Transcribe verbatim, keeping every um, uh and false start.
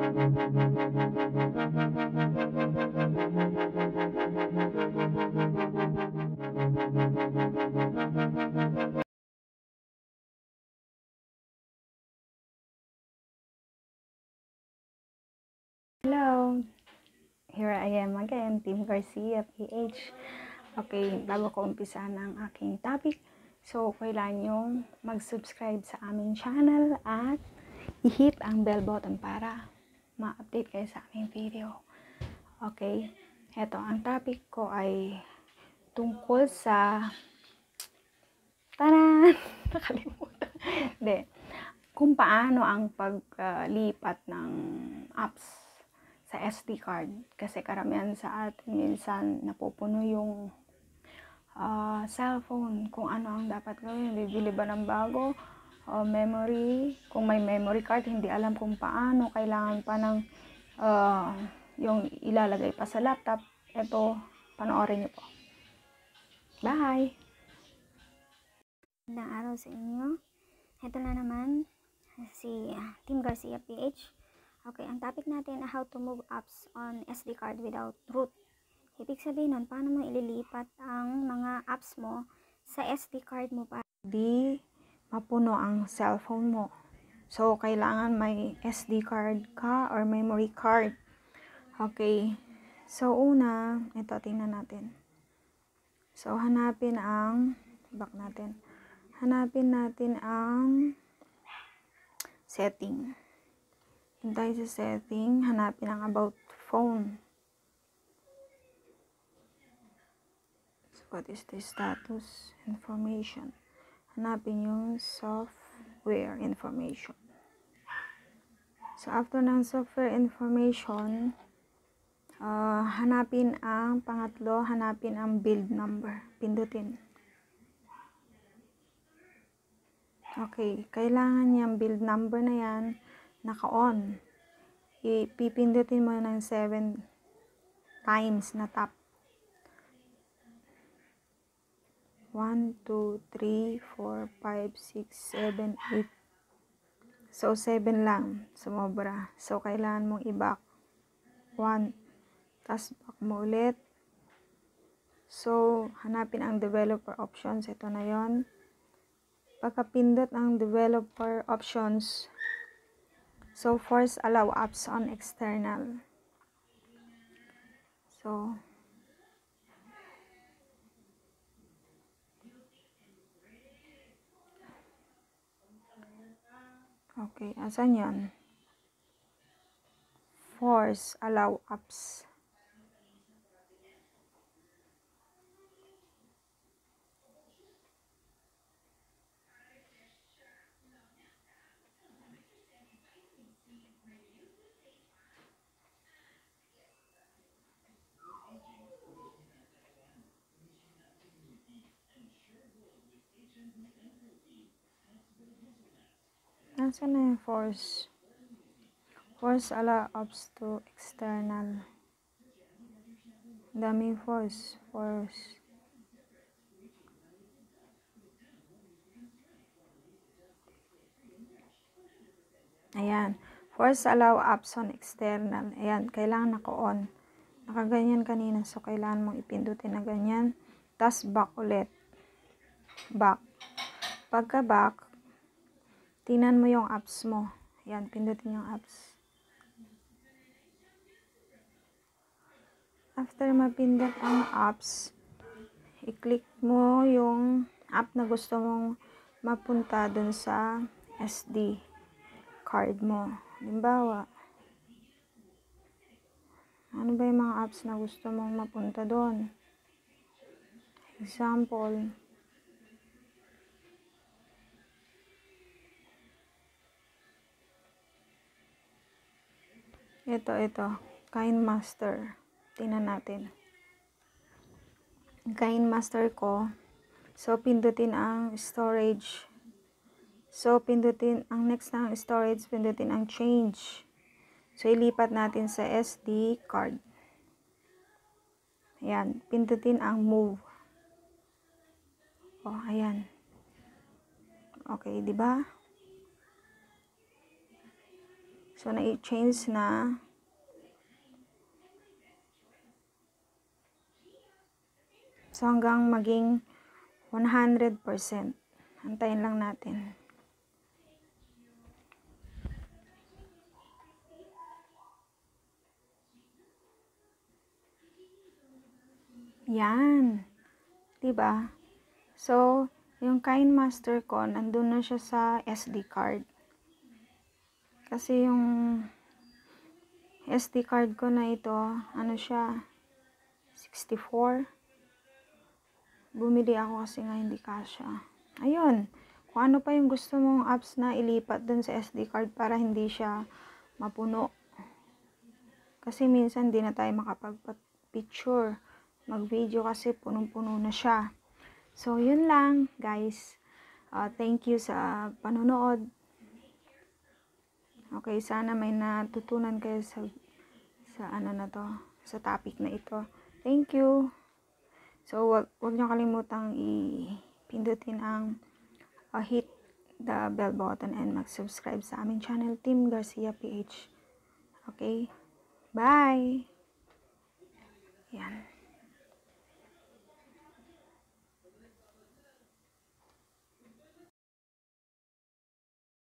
Hello, here I am again, Team Garcia P H. Okay, bago ko umpisahan ang aking topic, so kailangan nyong mag-subscribe sa aming channel at i-hit ang bell button para ma-update kayo sa aming video. Okay, eto ang topic ko ay tungkol sa taran! Nakalimutan. De, kung paano ang paglipat uh, ng apps sa S D card, kasi karamihan sa atin minsan napupuno yung uh, cellphone, kung ano ang dapat gawin, bibili ba ng bago uh, memory, kung may memory card hindi alam kung paano, kailangan pa ng uh, yung ilalagay pa sa laptop. Eto, panoorin niyo po. Bye! Magandang araw sa inyo. Ito na naman si uh, Team Garcia P H. Okay, ang topic natin ay how to move apps on S D card without root. Ibig sabihin nun, paano mo ililipat ang mga apps mo sa S D card mo para di mapuno ang cellphone mo. So, kailangan may S D card ka or memory card. Okay. So, una, ito, tingnan natin. So, hanapin ang, back natin. Hanapin natin ang setting. Punta sa setting, hanapin ang about phone. So, what is the status information? Hanapin yung software information. So, after ng software information, uh, hanapin ang pangatlo, hanapin ang build number. Pindutin. Okay, kailangan yung build number na yan naka-on. Ipipindutin mo ng seven times na tap. one, two, three, four, five, six, seven, eight. So, seven lang. Sumobra. So, kailangan mong i-back. one. Tapos, back mo ulit. So, hanapin ang developer options. Ito na yon. Pagkapindot ang developer options, so, first, allow apps on external. So, okay, asan yun? Force, allow apps. Nasaan na yung force? Force allow apps to external. Daming force. Force. Ayan. Force allow apps on external. Ayan. Kailangan naka-on. Nakaganyan kanina. So, kailangan mong ipindutin na ganyan. Tapos, back ulit. Back. Pagka-back, tingnan mo yung apps mo. Ayan, pindutin yung apps. After mapindot ang apps, i-click mo yung app na gusto mong mapunta dun sa S D card mo. Halimbawa, ano ba yung mga apps na gusto mong mapunta dun? Example, Ito, ito. Kinemaster. Tingnan natin. Kinemaster ko. So, pindutin ang storage. So, pindutin ang next na ang storage. Pindutin ang change. So, ilipat natin sa S D card. Ayan. Pindutin ang move. O, ayan. Okay, diba? So, na-change na. So, hanggang maging one hundred percent. Antayin lang natin. Yan. Diba? So, yung Kinemaster ko, nandun na siya sa S D card. Kasi yung S D card ko na ito, ano siya, sixty-four. Bumili ako kasi nga hindi kasya. Ayun, kung ano pa yung gusto mong apps na ilipat dun sa S D card para hindi siya mapuno. Kasi minsan di na tayo makapag-picture, mag-video kasi punong-puno na siya. So, yun lang, guys. Uh, thank you sa panonood. Okay, sana may natutunan kayo sa sa ano na to, sa topic na ito. Thank you. So, wag, wag nyo kalimutang i-pindutin ang uh, hit the bell button and mag-subscribe sa aming channel, Team Garcia P H. Okay? Bye! Yan.